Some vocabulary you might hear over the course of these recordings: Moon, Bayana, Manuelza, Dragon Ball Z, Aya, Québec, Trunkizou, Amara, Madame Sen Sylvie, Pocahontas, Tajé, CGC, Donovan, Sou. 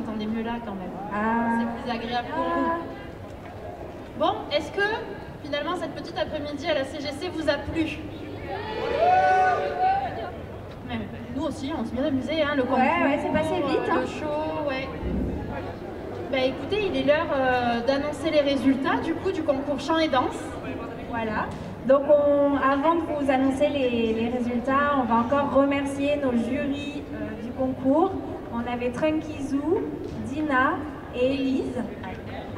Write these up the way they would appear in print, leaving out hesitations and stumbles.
entendez mieux là quand même. Ah. C'est plus agréable pour vous. Bon, est-ce que finalement cette petite après-midi à la CGC vous a plu? Mais nous aussi, on s'est bien amusés, hein, le concours. Ouais, c'est passé vite. Hein. Le show, ouais. Bah écoutez, il est l'heure d'annoncer les résultats du concours chant et danse. Voilà. Donc avant de vous annoncer les résultats, on va encore remercier nos jurys du concours. On avait Trunkizou, Dina et Elise,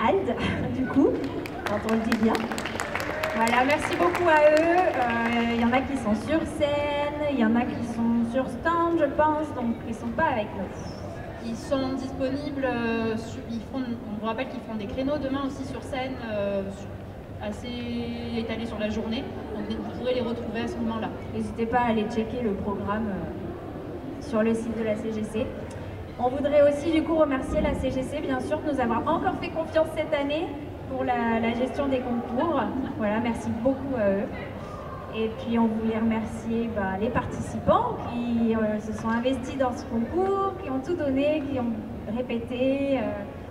Alde, du coup, quand on le dit bien. Voilà, merci beaucoup à eux. Il y en a qui sont sur scène, il y en a qui sont sur stand, je pense, donc ils ne sont pas avec nous. Ils sont disponibles, on vous rappelle qu'ils font des créneaux demain aussi sur scène, assez étalés sur la journée. Donc vous pourrez les retrouver à ce moment-là. N'hésitez pas à aller checker le programme sur le site de la CGC. On voudrait aussi du coup remercier la CGC, bien sûr, de nous avoir encore fait confiance cette année pour la gestion des concours. Voilà, merci beaucoup à eux. Et puis on voulait remercier les participants qui se sont investis dans ce concours, qui ont tout donné, qui ont répété.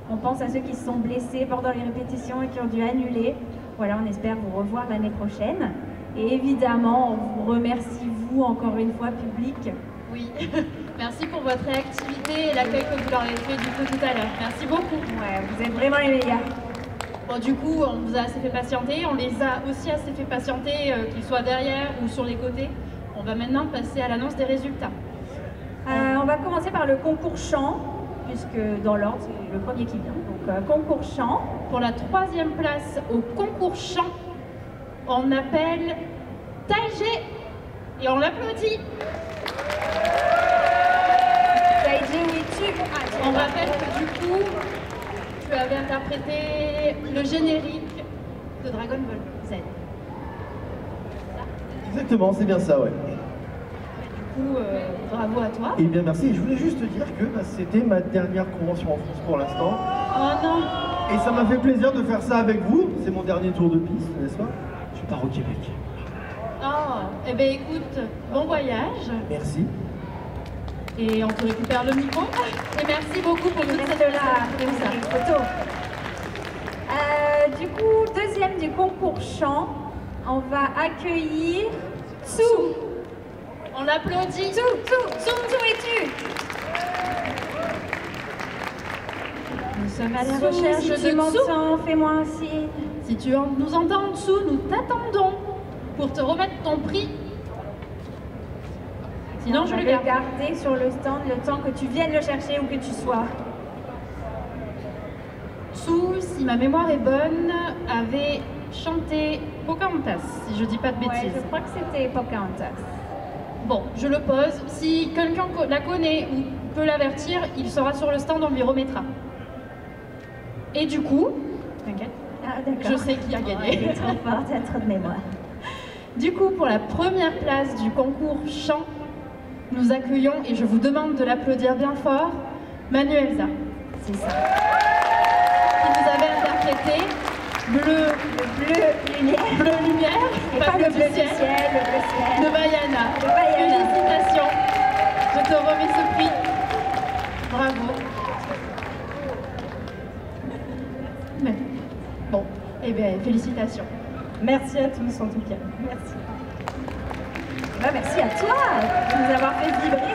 On pense à ceux qui se sont blessés pendant les répétitions et qui ont dû annuler. Voilà, on espère vous revoir l'année prochaine. Et évidemment, on vous remercie, vous, encore une fois, public. Oui, merci pour votre réactivité et l'accueil que vous leur avez fait du coup tout à l'heure. Merci beaucoup. Ouais, vous êtes vraiment les meilleurs. Bon, du coup, on vous a assez fait patienter, on les a aussi assez fait patienter, qu'ils soient derrière ou sur les côtés. On va maintenant passer à l'annonce des résultats. On va commencer par le concours chant, puisque dans l'ordre, c'est le premier qui vient. Donc, concours chant. Pour la troisième place au concours chant, on appelle Tajé et on l'applaudit. Tajé, oui, tu. On rappelle que du coup, tu avais interprété le générique de Dragon Ball Z. Exactement, c'est bien ça, ouais. Et du coup, bravo à toi. Et bien merci, je voulais juste te dire que c'était ma dernière convention en France pour l'instant. Oh non. Et ça m'a fait plaisir de faire ça avec vous, c'est mon dernier tour de piste, n'est-ce pas? Je pars au Québec. Oh, eh bien écoute, bon voyage. Merci. Et on te récupère le micro. Et merci beaucoup pour tout ça. Du coup, deuxième du concours chant, on va accueillir Sou. On l'applaudit. Sou es-tu? Nous sommes à la recherche de m'entends, fais-moi ainsi. Si tu nous entends, Sou, nous t'attendons pour te remettre ton prix. Sinon, je le garder sur le stand le temps que tu viennes le chercher ou que tu sois. Sou, si ma mémoire est bonne, avait chanté Pocahontas, si je dis pas de bêtises. Ouais, je crois que c'était Pocahontas. Bon, je le pose. Si quelqu'un la connaît ou peut l'avertir, il sera sur le stand, on lui remettra. Et du coup, t'inquiète, je sais qui a gagné. Elle est trop forte, elle a trop de mémoire. Du coup, pour la première place du concours chant, nous accueillons, et je vous demande de l'applaudir bien fort, Manuelza. C'est ça. Qui nous avait interprété le bleu lumière, et pas le bleu ciel, le bleu ciel. De Bayana. Félicitations. Je te remets ce prix. Bravo. Mais, bon, eh bien, félicitations. Merci à tous en tout cas. Merci. Ah, merci à toi de nous avoir fait vibrer.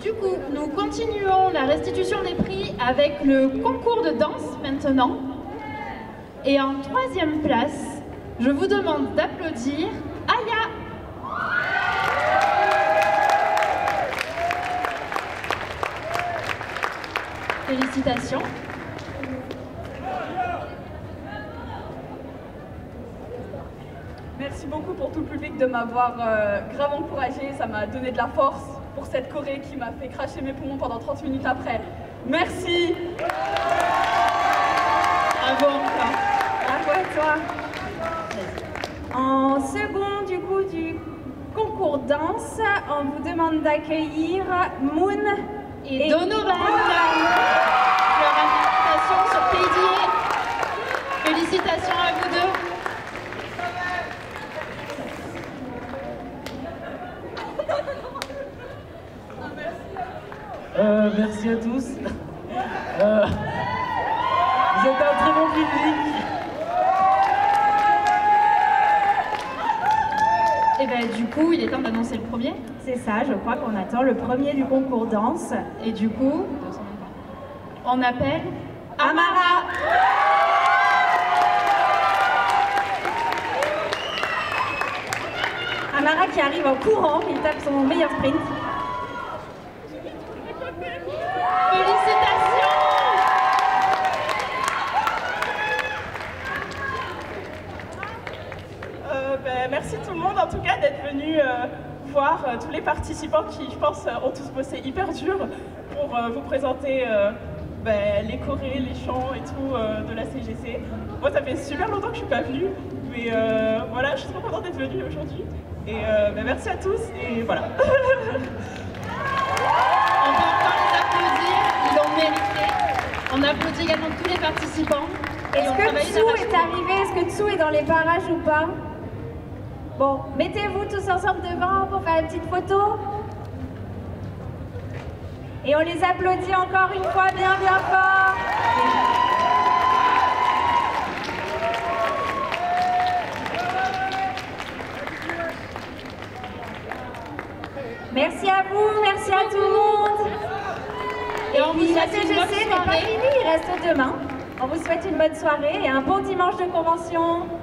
Du coup, nous continuons la restitution des prix avec le concours de danse maintenant. Et en troisième place, je vous demande d'applaudir Aya. Félicitations. Merci beaucoup pour tout le public de m'avoir grave encouragée, ça m'a donné de la force pour cette choré qui m'a fait cracher mes poumons pendant 30 minutes après. Merci. Bravo encore. Bravo à toi. Merci. En second du coup du concours danse, on vous demande d'accueillir Moon et Donovan. Leur interprétation sur PDA. Félicitations à vous deux. Merci à tous. Vous êtes un très bon public. Et bien du coup, il est temps d'annoncer le premier. C'est ça, je crois qu'on attend le premier du concours danse. Et du coup, on appelle Amara. Amara qui arrive en courant, il tape son meilleur sprint. Félicitations. Merci tout le monde en tout cas d'être venu voir tous les participants qui, je pense, ont tous bossé hyper dur pour vous présenter les chorés, les chants et tout de la CGC. Moi, ça fait super longtemps que je suis pas venue, mais voilà, je suis trop contente d'être venue aujourd'hui. Et merci à tous, et voilà. On peut pas les applaudir, ils l'ont mérité. On applaudit également tous les participants. Est-ce que Sou est arrivé? Est-ce que Sou est dans les parages ou pas? Bon, mettez-vous tous ensemble devant pour faire une petite photo. Et on les applaudit encore une fois bien, bien fort. Merci à vous, merci à tout le monde. Et on vous souhaite une bonne soirée. Pas fini, il reste demain. On vous souhaite une bonne soirée et un bon dimanche de convention.